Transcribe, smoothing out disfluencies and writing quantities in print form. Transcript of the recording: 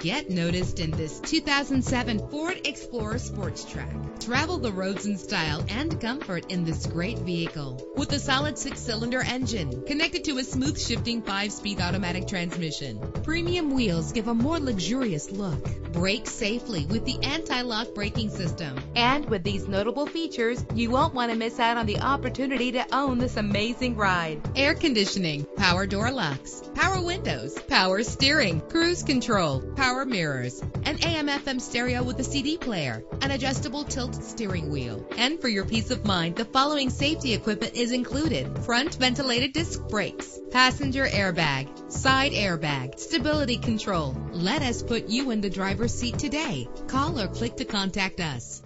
Get noticed in this 2007 Ford Explorer Sport Trac. Travel the roads in style and comfort in this great vehicle. With a solid 6-cylinder engine connected to a smooth shifting 5-speed automatic transmission, premium wheels give a more luxurious look. Brake safely with the anti-lock braking system. And with these notable features, you won't want to miss out on the opportunity to own this amazing ride. Air conditioning, power door locks, power windows, power steering, cruise control, power mirrors, an AM/FM stereo with a CD player, an adjustable tilt steering wheel. And for your peace of mind, the following safety equipment is included: front ventilated disc brakes, passenger airbag, side airbag, stability control. Let us put you in the driver's seat today. Call or click to contact us.